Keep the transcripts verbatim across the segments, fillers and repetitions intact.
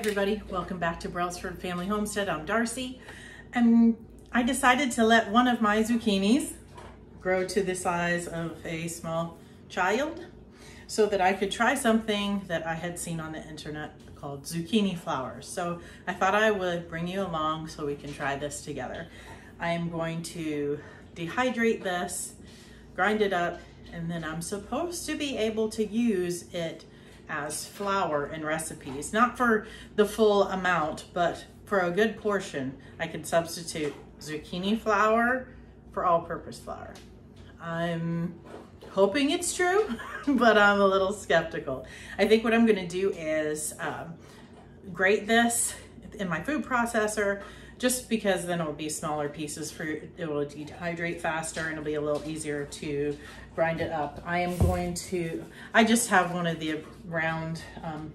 everybody, welcome back to Brailsford Family Homestead. I'm Darcy, and I decided to let one of my zucchinis grow to the size of a small child so that I could try something that I had seen on the internet called zucchini flowers. So I thought I would bring you along so we can try this together. I am going to dehydrate this, grind it up, and then I'm supposed to be able to use it as flour in recipes, not for the full amount, but for a good portion. I could substitute zucchini flour for all-purpose flour. I'm hoping it's true, but I'm a little skeptical. I think what I'm gonna do is um, grate this in my food processor, just because then it'll be smaller pieces for, it will dehydrate faster and it'll be a little easier to grind it up. I am going to, I just have one of the round, um,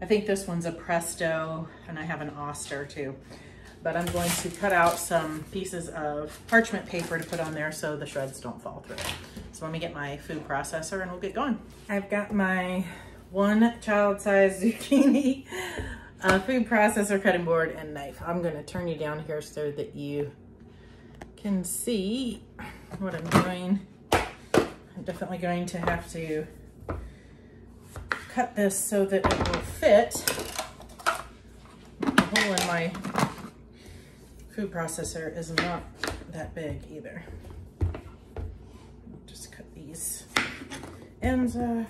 I think this one's a Presto, and I have an Oster too. But I'm going to cut out some pieces of parchment paper to put on there so the shreds don't fall through. So let me get my food processor and we'll get going. I've got my one child size zucchini Uh, food processor, cutting board, and knife. I'm gonna turn you down here so that you can see what I'm doing. I'm definitely going to have to cut this so that it will fit the hole in my food processor is not that big either. Just cut these ends off.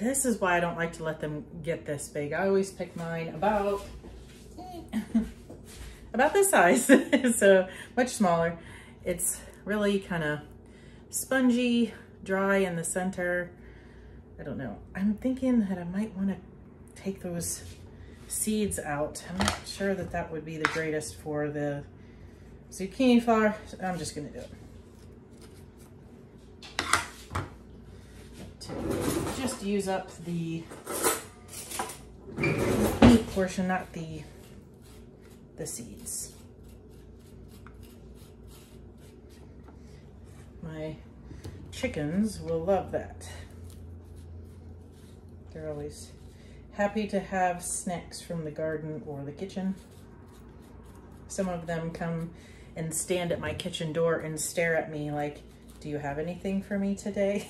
This is why I don't like to let them get this big. I always pick mine about, about this size, so much smaller. It's really kind of spongy, dry in the center. I don't know. I'm thinking that I might want to take those seeds out. I'm not sure that that would be the greatest for the zucchini flower. I'm just gonna do it. Just use up the meat portion, not the the seeds. My chickens will love that. They're always happy to have snacks from the garden or the kitchen. Some of them come and stand at my kitchen door and stare at me like, "Do you have anything for me today?"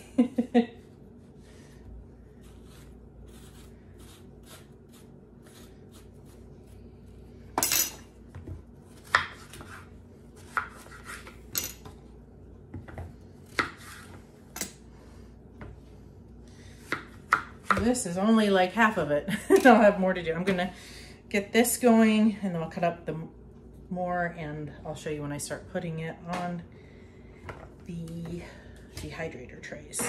This is only like half of it. I'll have more to do. I'm gonna get this going and I'll cut up the more, and I'll show you when I start putting it on the dehydrator trays.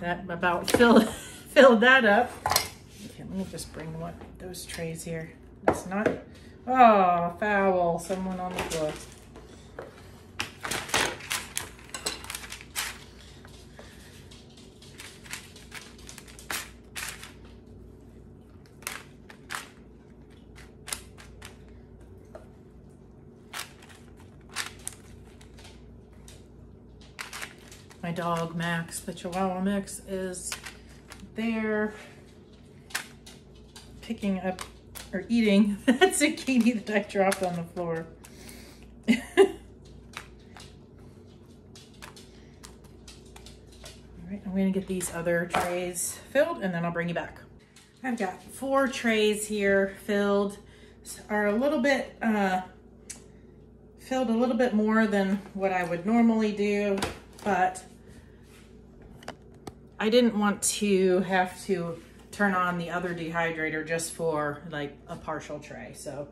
That about filled, filled that up. Okay, let me just bring one, those trays here. It's not, oh, foul, someone on the floor. My dog, Max, the Chihuahua Mix, is there picking up or eating that zucchini that I dropped on the floor. All right, I'm gonna get these other trays filled and then I'll bring you back. I've got four trays here filled, are a little bit, uh, filled a little bit more than what I would normally do, but I didn't want to have to turn on the other dehydrator just for like a partial tray. So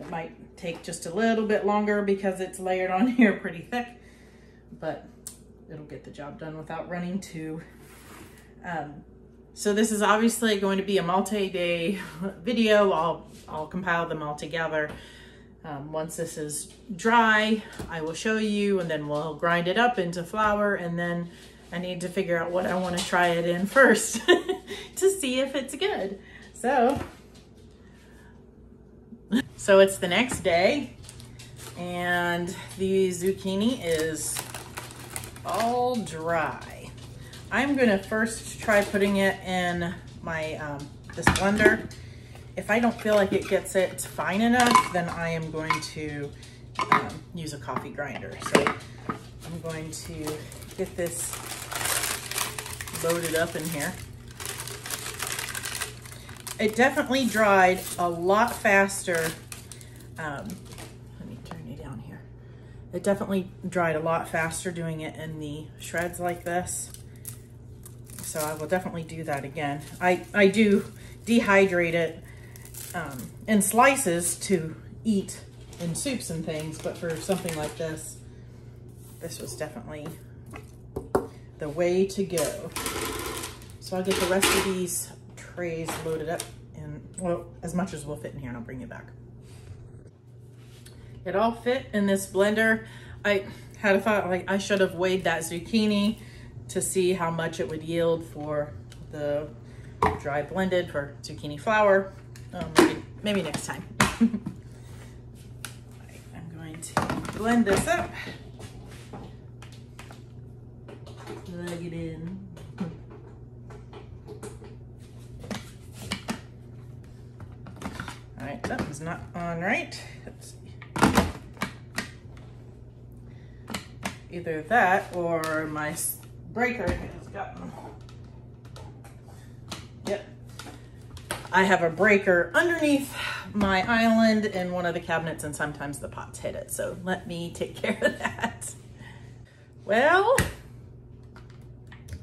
it might take just a little bit longer because it's layered on here pretty thick, but it'll get the job done without running to um, So this is obviously going to be a multi-day video. I'll, I'll compile them all together. Um, once this is dry, I will show you, and then we'll grind it up into flour, and then I need to figure out what I want to try it in first to see if it's good. So, so it's the next day, and the zucchini is all dry. I'm gonna first try putting it in my um, this blender. If I don't feel like it gets it fine enough, then I am going to um, use a coffee grinder. So I'm going to get this loaded up in here. It definitely dried a lot faster. Um, let me turn you down here. It definitely dried a lot faster doing it in the shreds like this. So I will definitely do that again. I, I do dehydrate it Um, in slices to eat in soups and things, but for something like this, this was definitely the way to go. So I'll get the rest of these trays loaded up, and well, as much as will fit in here, and I'll bring you back. It all fit in this blender. I had a thought, like, I should have weighed that zucchini to see how much it would yield for the dry blended for zucchini flour. Oh, maybe, maybe next time. Right, I'm going to blend this up. Plug it in. All right, that was not on right. Let's see. Either that or my breaker has gotten. Yep. I have a breaker underneath my island in one of the cabinets, and sometimes the pots hit it. So let me take care of that. Well,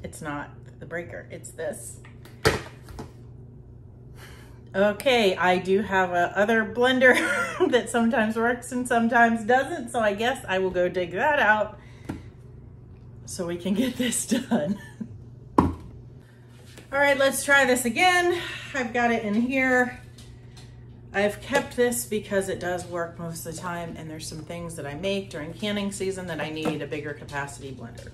it's not the breaker, it's this. Okay, I do have a other blender that sometimes works and sometimes doesn't. So I guess I will go dig that out so we can get this done. All right, let's try this again. I've got it in here. I've kept this because it does work most of the time, and there's some things that I make during canning season that I need a bigger capacity blender.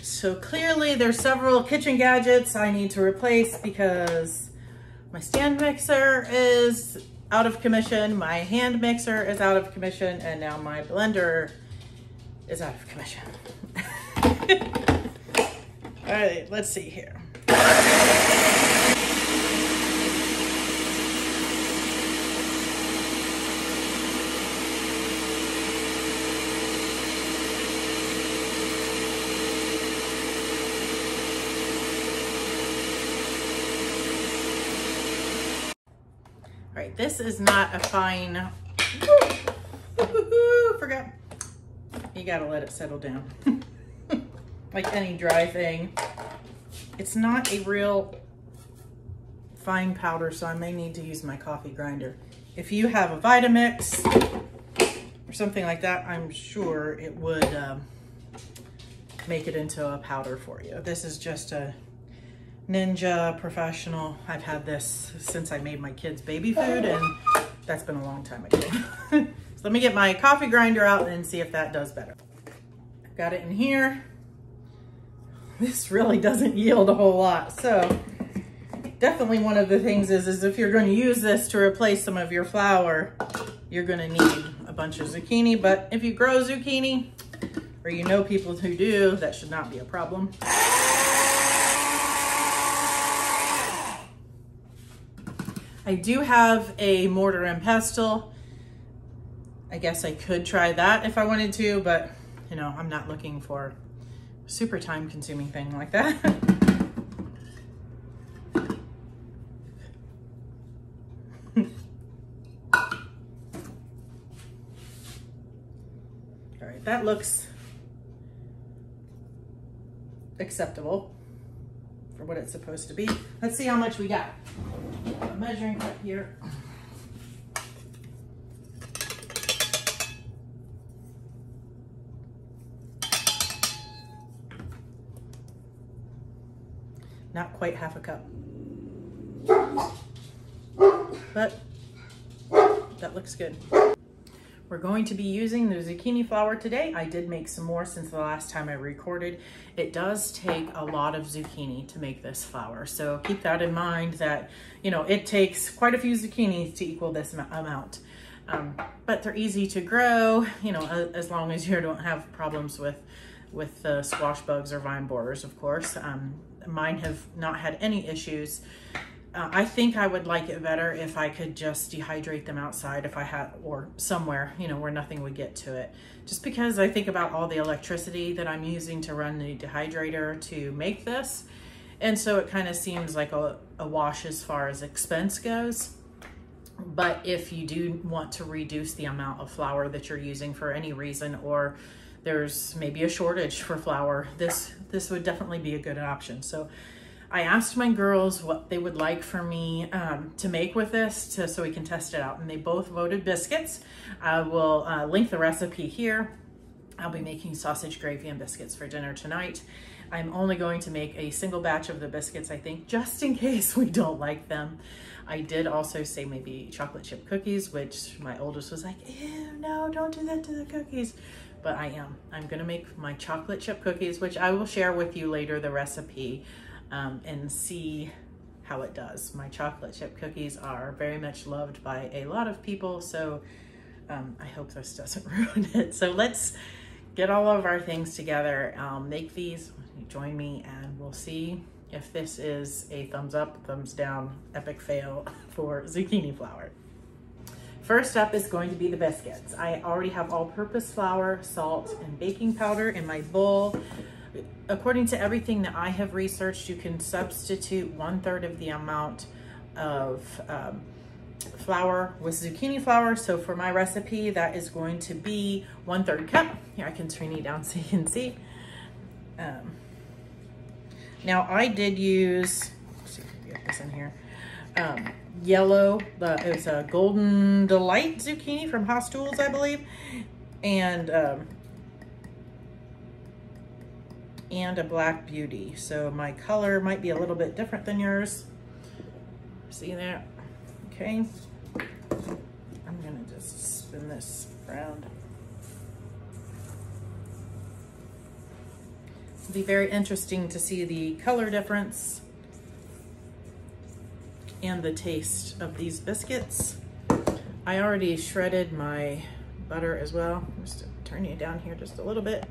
So clearly there's several kitchen gadgets I need to replace because my stand mixer is out of commission, my hand mixer is out of commission, and now my blender is out of commission. All right, let's see here. All right, this is not a fine, forgot. You gotta let it settle down. Like any dry thing. It's not a real fine powder, so I may need to use my coffee grinder. If you have a Vitamix or something like that, I'm sure it would um, make it into a powder for you. This is just a Ninja Professional. I've had this since I made my kids baby food, and that's been a long time ago. So let me get my coffee grinder out and see if that does better. I've got it in here. This really doesn't yield a whole lot. So definitely one of the things is, is if you're going to use this to replace some of your flour, you're going to need a bunch of zucchini. But if you grow zucchini, or you know people who do, that should not be a problem. I do have a mortar and pestle. I guess I could try that if I wanted to, but you know, I'm not looking for super time consuming thing like that. All right, that looks acceptable for what it's supposed to be. Let's see how much we got. I'm measuring cup here. not quite half a cup. But that looks good. We're going to be using the zucchini flour today. I did make some more since the last time I recorded. It does take a lot of zucchini to make this flour. So keep that in mind that, you know, it takes quite a few zucchinis to equal this amount. Um, but they're easy to grow, you know, as long as you don't have problems with, with the uh, squash bugs or vine borers, of course. Um, mine have not had any issues. Uh, I think I would like it better if I could just dehydrate them outside if I had, or somewhere, you know, where nothing would get to it. Just because I think about all the electricity that I'm using to run the dehydrator to make this. And so it kind of seems like a, a wash as far as expense goes. But if you do want to reduce the amount of flour that you're using for any reason, or there's maybe a shortage for flour, this, this would definitely be a good option. So I asked my girls what they would like for me um, to make with this to, so we can test it out. And they both voted biscuits. I will uh, link the recipe here. I'll be making sausage gravy and biscuits for dinner tonight. I'm only going to make a single batch of the biscuits, I think, just in case we don't like them. I did also say maybe chocolate chip cookies, which my oldest was like, ew, no, don't do that to the cookies. But I am. I'm gonna make my chocolate chip cookies, which I will share with you later the recipe. Um, and see how it does. My chocolate chip cookies are very much loved by a lot of people, so um, I hope this doesn't ruin it. So let's get all of our things together, um, make these, join me, and we'll see if this is a thumbs up, thumbs down, epic fail for zucchini flour. First up is going to be the biscuits. I already have all-purpose flour, salt, and baking powder in my bowl. According to everything that I have researched, you can substitute one third of the amount of um, flour with zucchini flour. So for my recipe, that is going to be one third cup. Here, I can turn you down so you can see. Um, now I did use, let's see if I can get this in here, um, yellow, uh, it was a Golden Delight zucchini from Haas Tools, I believe. And, um, and a Black Beauty. So my color might be a little bit different than yours. See that? Okay. I'm gonna just spin this around. It'll be very interesting to see the color difference and the taste of these biscuits. I already shredded my butter as well. I'm just turning it down here just a little bit.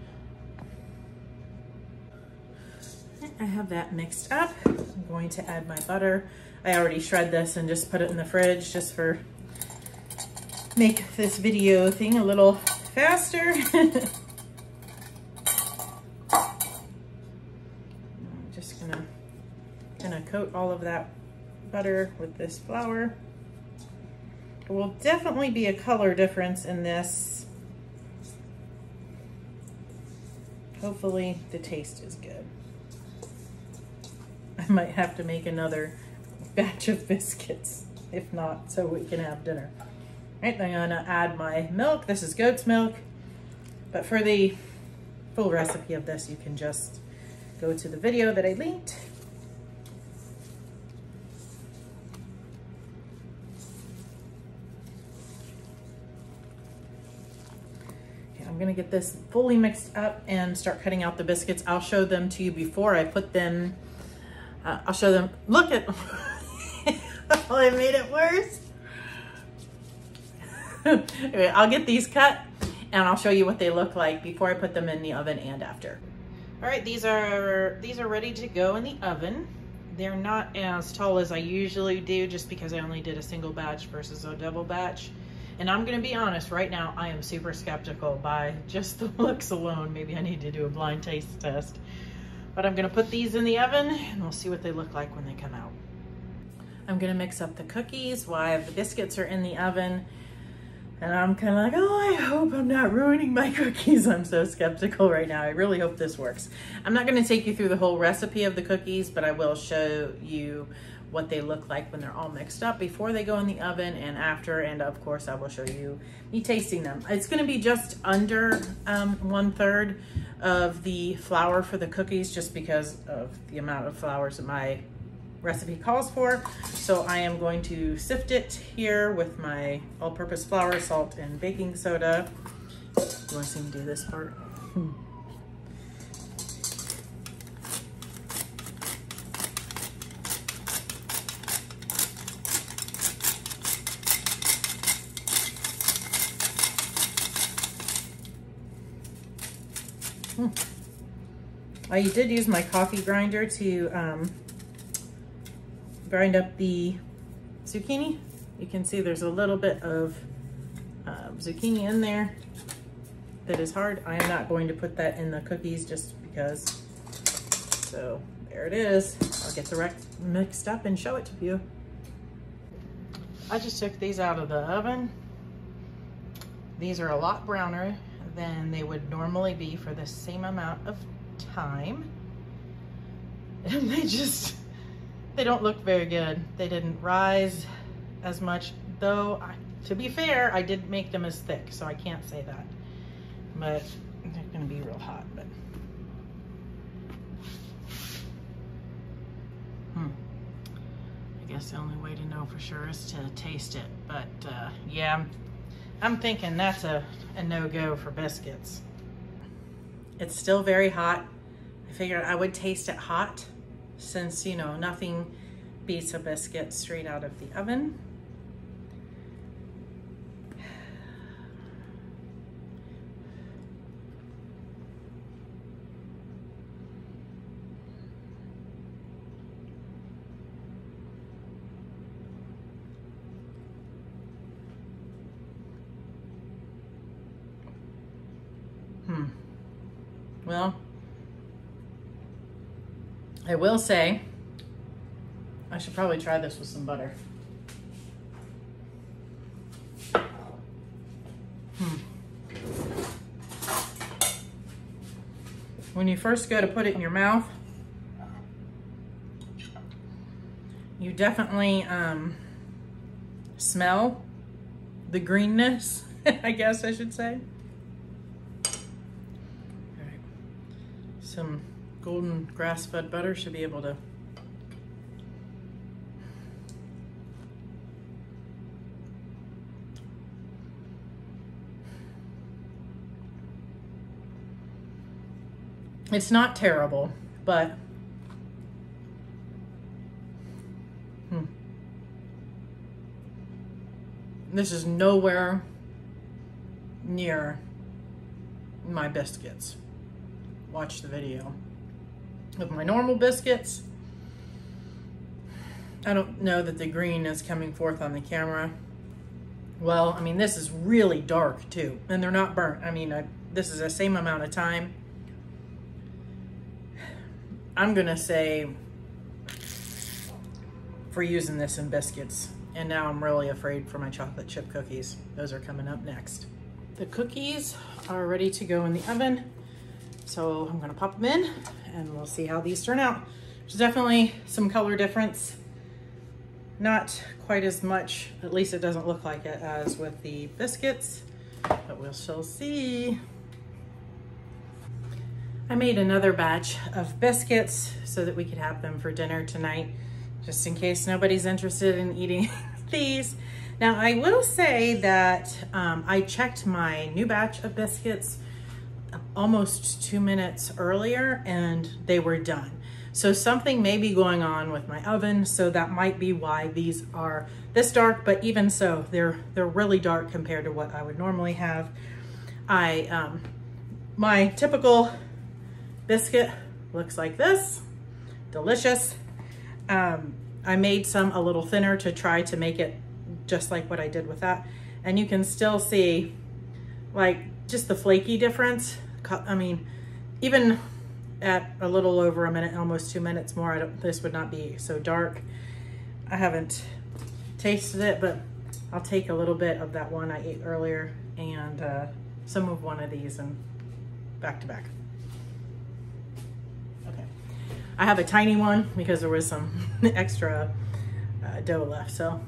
I have that mixed up. I'm going to add my butter. I already shred this and just put it in the fridge just for make this video thing a little faster. I'm just gonna, gonna coat all of that butter with this flour. There will definitely be a color difference in this. Hopefully the taste is good. I might have to make another batch of biscuits, if not, so we can have dinner. All right, I'm gonna add my milk. This is goat's milk, but for the full recipe of this, you can just go to the video that I linked. I'm gonna get this fully mixed up and start cutting out the biscuits. I'll show them to you before I put them Uh, I'll show them, look at, oh, I made it worse. Anyway, I'll get these cut and I'll show you what they look like before I put them in the oven and after. All right, these are, these are ready to go in the oven. They're not as tall as I usually do just because I only did a single batch versus a double batch. And I'm gonna be honest, right now I am super skeptical by just the looks alone. Maybe I need to do a blind taste test. But I'm gonna put these in the oven and we'll see what they look like when they come out. I'm gonna mix up the cookies while the biscuits are in the oven. And I'm kind of like, oh, I hope I'm not ruining my cookies. I'm so skeptical right now. I really hope this works. I'm not gonna take you through the whole recipe of the cookies, but I will show you what they look like when they're all mixed up before they go in the oven and after. And of course, I will show you me tasting them. It's gonna be just under um, one third. of the flour for the cookies just because of the amount of flour that my recipe calls for. So I am going to sift it here with my all-purpose flour, salt, and baking soda. You want to see me do this part? Hmm. I did use my coffee grinder to um, grind up the zucchini. You can see there's a little bit of uh, zucchini in there that is hard. I am not going to put that in the cookies just because. So there it is. I'll get the rest mixed up and show it to you. I just took these out of the oven. These are a lot browner than they would normally be for the same amount of time, and they just they don't look very good. They didn't rise as much, though I, to be fair, I did make them as thick, so I can't say that, but they're gonna be real hot. But hmm. I guess the only way to know for sure is to taste it, but uh, yeah, I'm, I'm thinking that's a, a no-go for biscuits. It's still very hot. I figured I would taste it hot since, you know, nothing beats a biscuit straight out of the oven. Hmm. Well, I will say, I should probably try this with some butter. Hmm. When you first go to put it in your mouth, you definitely um, smell the greenness, I guess I should say. Some golden grass-fed butter should be able to. It's not terrible, but hmm. This is nowhere near my biscuits. Watch the video of my normal biscuits. I don't know that the green is coming forth on the camera. Well, I mean, this is really dark too, and they're not burnt. I mean, I, this is the same amount of time. I'm gonna say for using this in biscuits. And now I'm really afraid for my chocolate chip cookies. Those are coming up next. The cookies are ready to go in the oven. So I'm gonna pop them in and we'll see how these turn out. There's definitely some color difference. Not quite as much, at least it doesn't look like it, as with the biscuits, but we'll still see. I made another batch of biscuits so that we could have them for dinner tonight, just in case nobody's interested in eating these. Now I will say that um, I checked my new batch of biscuits almost two minutes earlier and they were done. So something may be going on with my oven, so that might be why these are this dark, but even so, they're they're really dark compared to what I would normally have. I um, my typical biscuit looks like this, delicious. Um, I made some a little thinner to try to make it just like what I did with that. And you can still see like just the flaky difference. I mean, even at a little over a minute, almost two minutes more, I don't, this would not be so dark. I haven't tasted it, but I'll take a little bit of that one I ate earlier and uh, some of one of these and back to back. Okay. I have a tiny one because there was some extra uh, dough left, so.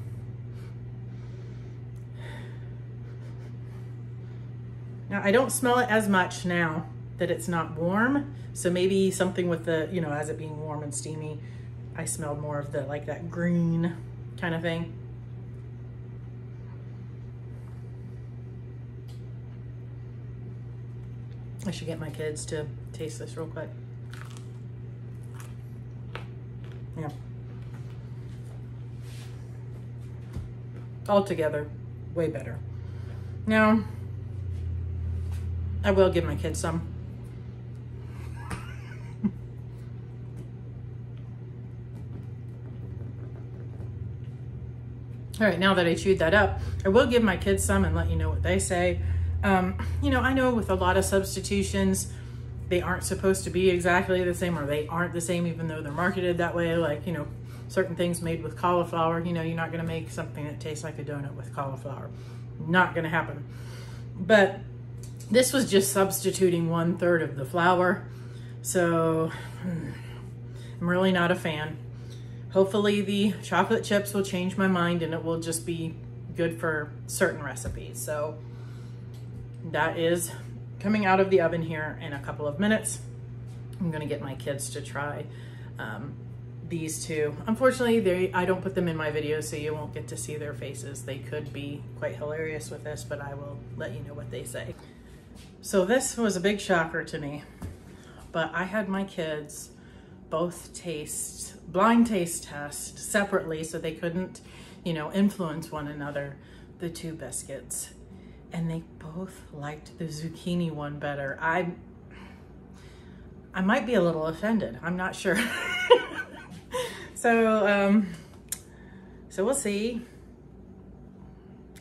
Now, I don't smell it as much now that it's not warm. So maybe something with the, you know, as it being warm and steamy, I smelled more of the, like that green kind of thing. I should get my kids to taste this real quick. Yeah. Altogether, way better. Now, I will give my kids some. All right, now that I chewed that up, I will give my kids some and let you know what they say. Um, you know, I know with a lot of substitutions, they aren't supposed to be exactly the same, or they aren't the same, even though they're marketed that way. Like, you know, certain things made with cauliflower, you know, you're not going to make something that tastes like a donut with cauliflower. Not going to happen. But this was just substituting one third of the flour. So I'm really not a fan. Hopefully the chocolate chips will change my mind and it will just be good for certain recipes. So that is coming out of the oven here in a couple of minutes. I'm gonna get my kids to try um, these two. Unfortunately, they I don't put them in my videos, so you won't get to see their faces. They could be quite hilarious with this, but I will let you know what they say. So this was a big shocker to me, but I had my kids both taste, blind taste test separately so they couldn't, you know, influence one another, the two biscuits. And they both liked the zucchini one better. I I might be a little offended. I'm not sure. so, um, so we'll see.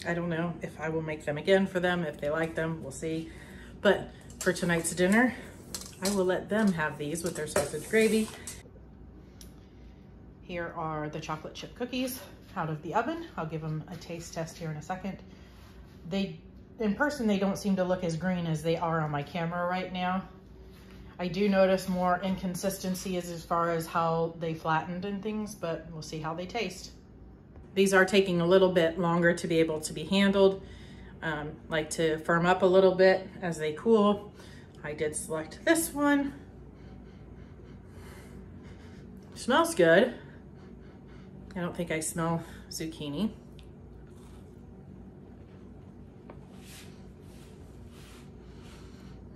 I don't know if I will make them again for them. If they like them, we'll see. But for tonight's dinner, I will let them have these with their sausage gravy. Here are the chocolate chip cookies out of the oven. I'll give them a taste test here in a second. They In person, they don't seem to look as green as they are on my camera right now. I do notice more inconsistencies as far as how they flattened and things, but we'll see how they taste. These are taking a little bit longer to be able to be handled. Um, like to firm up a little bit as they cool. I did select this one. Smells good. I don't think I smell zucchini.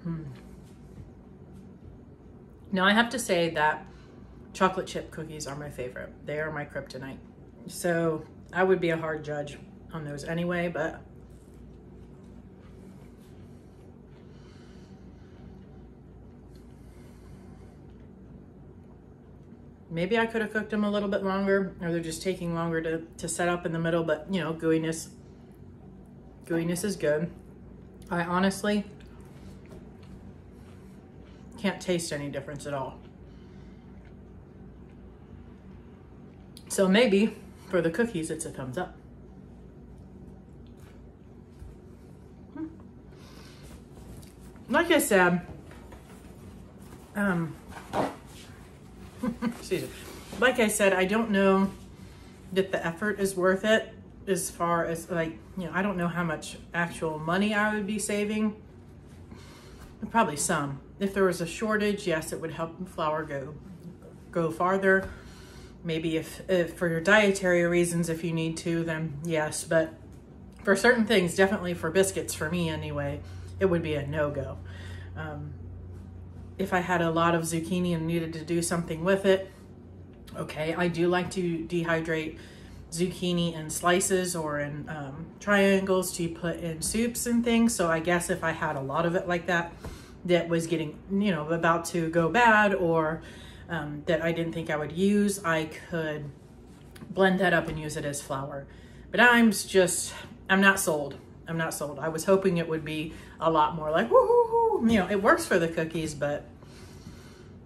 Hmm. Now I have to say that chocolate chip cookies are my favorite. They are my kryptonite. So I would be a hard judge on those anyway, but maybe I could have cooked them a little bit longer, or they're just taking longer to, to set up in the middle, but you know, gooiness, gooiness is good. I honestly can't taste any difference at all. So maybe for the cookies, it's a thumbs up. Like I said, um, excuse me. Like I said, I don't know that the effort is worth it as far as like, you know, I don't know how much actual money I would be saving. Probably some. If there was a shortage, yes, it would help flour go go farther. Maybe if, if for your dietary reasons, if you need to, then yes. But for certain things, definitely for biscuits, for me anyway, it would be a no-go. Um, if I had a lot of zucchini and needed to do something with it, okay, I do like to dehydrate zucchini in slices or in um, triangles to put in soups and things. So I guess if I had a lot of it like that, that was getting, you know, about to go bad, or um, that I didn't think I would use, I could blend that up and use it as flour. But I'm just, I'm not sold. I'm not sold. I was hoping it would be a lot more like, woo-hoo-hoo. You know, it works for the cookies, but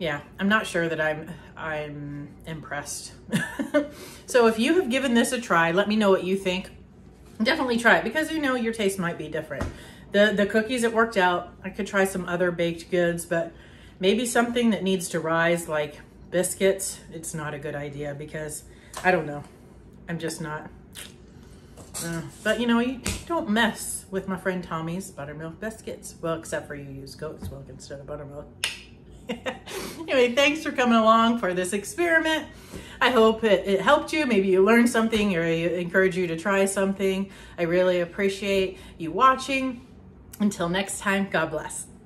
yeah, I'm not sure that I'm, I'm impressed. So if you have given this a try, let me know what you think. Definitely try it, because you know, your taste might be different. The, the cookies, it worked out. I could try some other baked goods, but maybe something that needs to rise like biscuits, it's not a good idea because I don't know. I'm just not, Uh, but you know, you, you don't mess with my friend Tommy's buttermilk biscuits. Well, except for you use goat's milk instead of buttermilk. Anyway, thanks for coming along for this experiment. I hope it, it helped you. Maybe you learned something, or I encourage you to try something. I really appreciate you watching. Until next time, God bless.